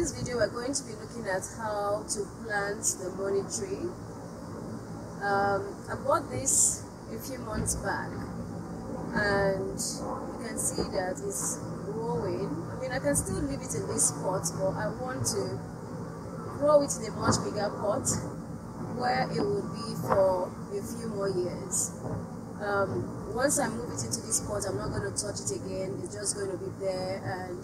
this video we're going to be looking at how to plant the money tree. I bought this a few months back and you can see that it's growing. I mean, I can still leave it in this pot, but I want to grow it in a much bigger pot where it will be for a few more years. Once I move it into this pot, I'm not going to touch it again. It's just going to be there and,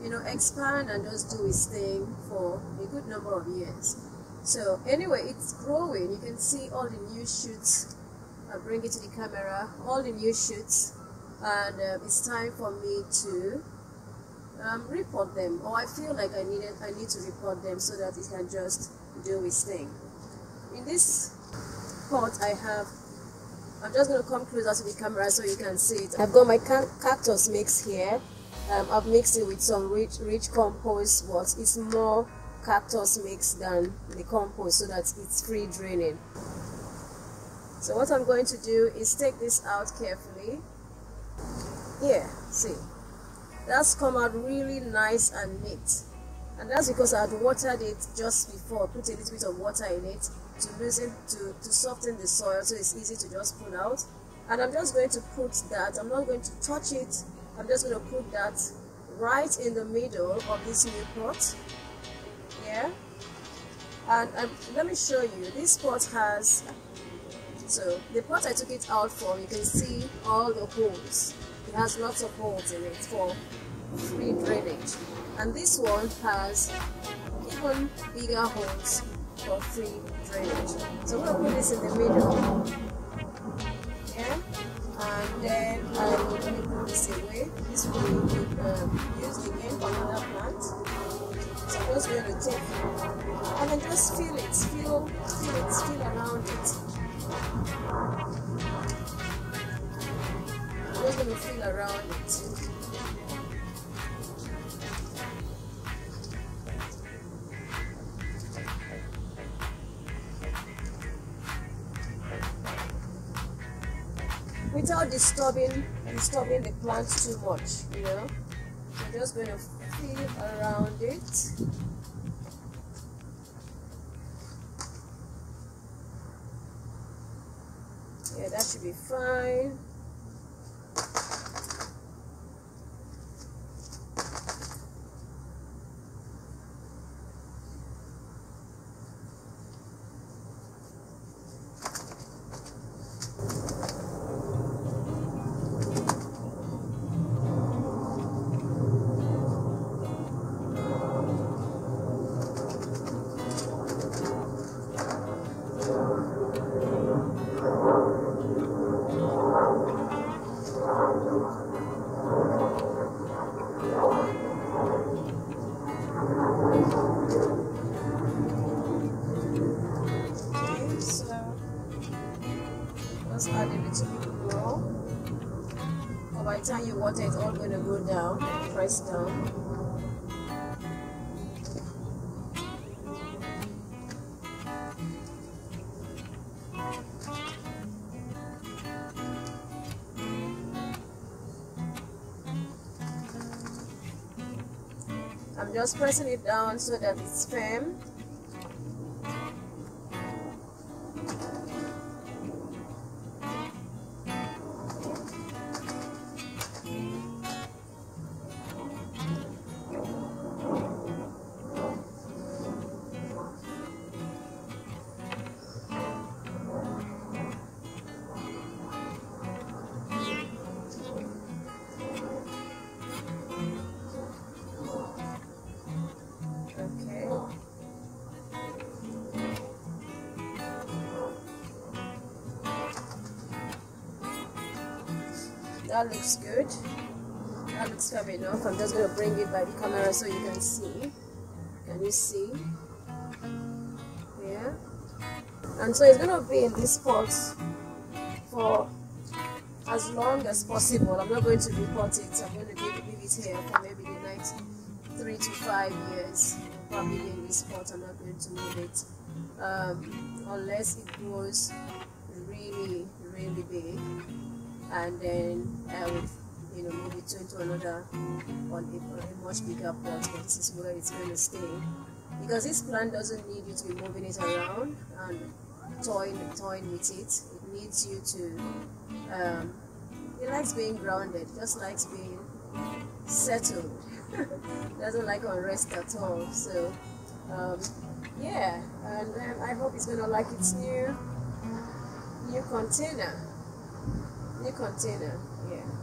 you know, expand and just do its thing for a good number of years. So anyway, it's growing. You can see all the new shoots. I'll bring it to the camera, all the new shoots, and it's time for me to repot them, or I feel like I need to repot them so that it can just do its thing. In this pot I'm just going to come closer to the camera so you can see it. I've got my cactus mix here. I've mixed it with some rich compost, but it's more cactus mix than the compost so that it's free draining. So what I'm going to do is take this out carefully. Here, see, that's come out really nice and neat. And that's because I had watered it just before, put a little bit of water in it to loosen, to soften the soil so it's easy to just pull out. And I'm just going to put that, I'm not going to touch it, I'm just going to put that right in the middle of this new pot. Yeah. And let me show you, this pot has, so the pot I took it out from, you can see all the holes. It has lots of holes in it for free drainage. And this one has even bigger holes for free drainage. So I'm going to put this in the middle. Yeah? And then I will put this away. This will be used again for another plant. So I'm just going to take it and then just feel it, feel around it. I'm just going to feel around it. Without disturbing the plant too much, you know. I'm just going to feel around it. Yeah, that should be fine. Add a little bit more. Or by the time you water, it's all going to go down, press down. I'm just pressing it down so that it's firm. That looks good. That looks fair enough. I'm just going to bring it by the camera so you can see. Can you see? Yeah. And so it's going to be in this pot for as long as possible. I'm not going to repot it. I'm going to leave it here for maybe the next 3 to 5 years. Probably in this pot. I'm not going to move it unless it grows really, really big. And then I would you know, maybe two to another on a much bigger pot, but this is where it's going to stay. Because this plant doesn't need you to be moving it around and toying with it. It needs you to, it likes being grounded, just likes being settled. Doesn't like unrest at all. So yeah, and then I hope it's gonna like its new container. New container, yeah.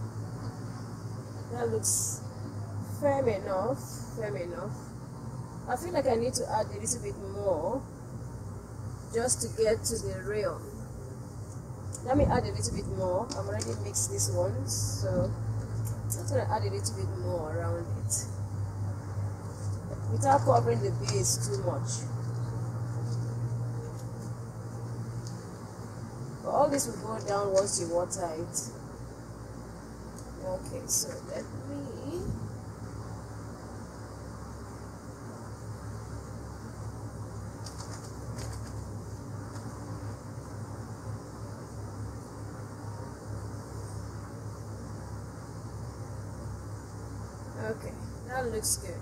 That looks firm enough, firm enough. I feel like I need to add a little bit more just to get to the realm. Let me add a little bit more. I've already mixed this one, so I'm going to add a little bit more around it without covering the base too much. But all this will go down once you water it. Okay, so let me . Okay, that looks good.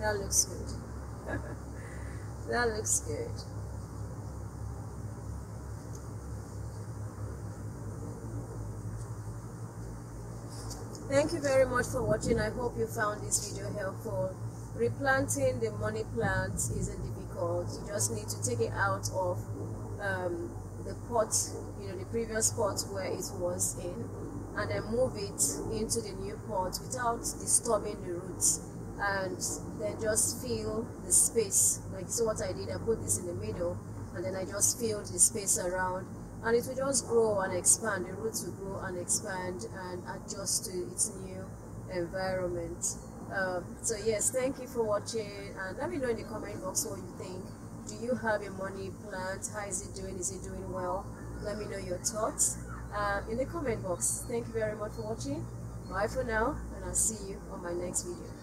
That looks good. That looks good. Thank you very much for watching. I hope you found this video helpful. Replanting the money plant isn't difficult. You just need to take it out of the pot, you know, the previous pot where it was in, and then move it into the new pot without disturbing the roots, and then just fill the space. Like, so what I did, I put this in the middle and then I just filled the space around, and it will just grow and expand. The roots will grow and expand and adjust to its new environment. So yes, thank you for watching, and let me know in the comment box what you think. Do you have a money plant? How is it doing? Is it doing well? Let me know your thoughts in the comment box. Thank you very much for watching. Bye for now, and I'll see you on my next video.